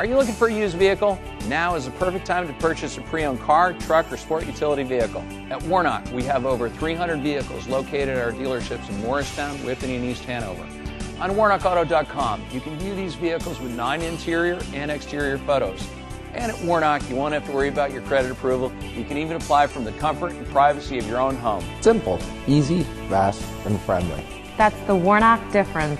Are you looking for a used vehicle? Now is the perfect time to purchase a pre-owned car, truck, or sport utility vehicle. At Warnock, we have over 300 vehicles located at our dealerships in Morristown, Whippany, and East Hanover. On WarnockAuto.com, you can view these vehicles with 9 interior and exterior photos. And at Warnock, you won't have to worry about your credit approval. You can even apply from the comfort and privacy of your own home. Simple, easy, fast, and friendly. That's the Warnock difference.